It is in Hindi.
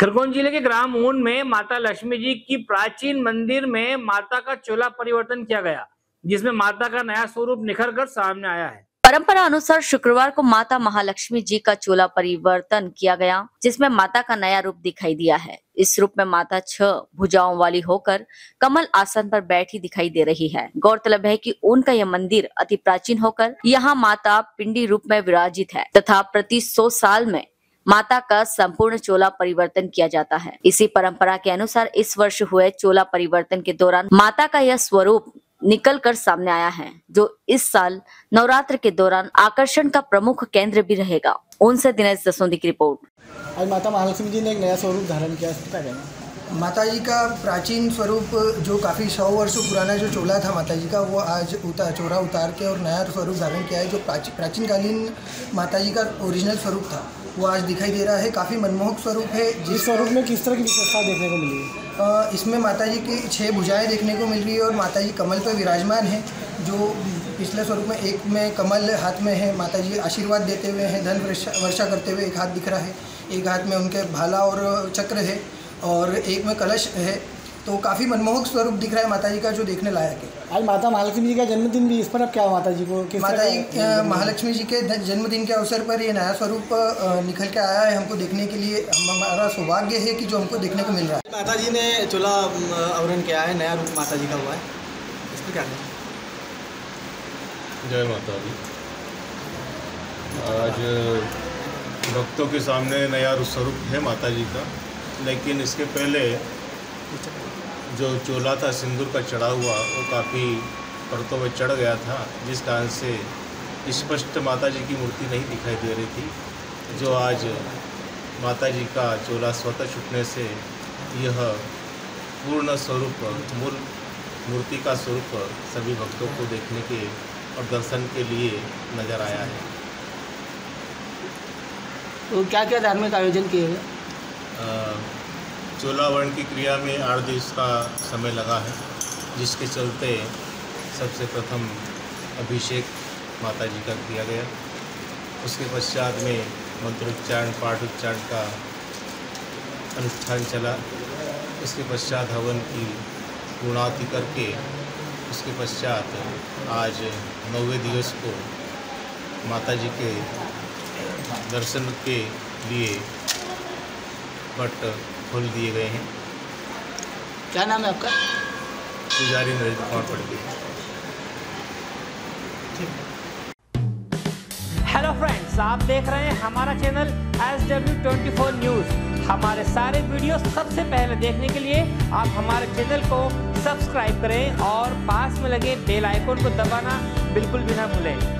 खरगोन जिले के ग्राम ऊन में माता लक्ष्मी जी की प्राचीन मंदिर में माता का चोला परिवर्तन किया गया, जिसमें माता का नया स्वरूप निखर कर सामने आया है। परंपरा अनुसार शुक्रवार को माता महालक्ष्मी जी का चोला परिवर्तन किया गया, जिसमें माता का नया रूप दिखाई दिया है। इस रूप में माता 6 भुजाओं वाली होकर कमल आसन पर बैठी दिखाई दे रही है। गौरतलब है कि उनका यह मंदिर अति प्राचीन होकर यहाँ माता पिंडी रूप में विराजित है तथा प्रति 100 साल में माता का संपूर्ण चोला परिवर्तन किया जाता है। इसी परंपरा के अनुसार इस वर्ष हुए चोला परिवर्तन के दौरान माता का यह स्वरूप निकल कर सामने आया है, जो इस साल नवरात्र के दौरान आकर्षण का प्रमुख केंद्र भी रहेगा। उनसे दिनेश दसौंधी की रिपोर्ट। आज माता महालक्ष्मी जी ने एक नया स्वरूप धारण किया है। माता जी का प्राचीन स्वरूप जो काफ़ी 100 वर्षों पुराना जो चोला था माता जी का, वो आज चोला उतार के और नया स्वरूप धारण किया है। जो प्राचीनकालीन माता जी का ओरिजिनल स्वरूप था वो आज दिखाई दे रहा है। काफ़ी मनमोहक स्वरूप है। जिस स्वरूप में किस तरह की विशेषता देखने को मिली है? इसमें माता जी की 6 भुजाएँ देखने को मिल रही है और माता जी कमल पर विराजमान है। जो पिछले स्वरूप में एक में कमल हाथ में है, माता जी आशीर्वाद देते हुए हैं, धन वर्षा करते हुए एक हाथ दिख रहा है, एक हाथ में उनके भाला और चक्र है और एक में कलश है। तो काफ़ी मनमोहक स्वरूप दिख रहा है माता जी का, जो देखने लायक है। आज माता महालक्ष्मी जी का जन्मदिन भी, इस पर अब क्या माता जी को माता जी महालक्ष्मी जी के जन्मदिन के अवसर पर ये नया स्वरूप निकल के आया है। हमको देखने के लिए हमारा सौभाग्य है कि जो हमको देखने को मिल रहा है। माता जी ने चोला आवरण किया है, नया रूप माता जी का हुआ है। इसमें क्या है? जय माता दी। आज भक्तों के सामने नया स्वरूप है माता जी का, लेकिन इसके पहले जो चोला था सिंदूर का चढ़ा हुआ वो काफ़ी परतों में चढ़ गया था, जिस कारण से स्पष्ट माता जी की मूर्ति नहीं दिखाई दे रही थी। जो आज माता जी का चोला स्वतः छूटने से यह पूर्ण स्वरूप मूल मूर्ति का स्वरूप सभी भक्तों को देखने के और दर्शन के लिए नजर आया है। तो क्या क्या धार्मिक आयोजन किए गए? चोलावरण की क्रिया में 8 दिन का समय लगा है, जिसके चलते सबसे प्रथम अभिषेक माता जी का किया गया। उसके पश्चात में मंत्रोच्चारण पाठोच्चारण का अनुष्ठान चला। उसके पश्चात हवन की पूर्णाहुति करके उसके पश्चात आज 9वें दिन को माता जी के दर्शन के लिए बट खोल दिए गए हैं। क्या नाम है आपका? पुजारी नरेंद्र कुमार पड़गे। हेलो फ्रेंड्स, आप देख रहे हैं हमारा चैनल SW 24 न्यूज़। हमारे सारे वीडियो सबसे पहले देखने के लिए आप हमारे चैनल को सब्सक्राइब करें और पास में लगे बेल आइकन को दबाना बिल्कुल भी ना भूलें।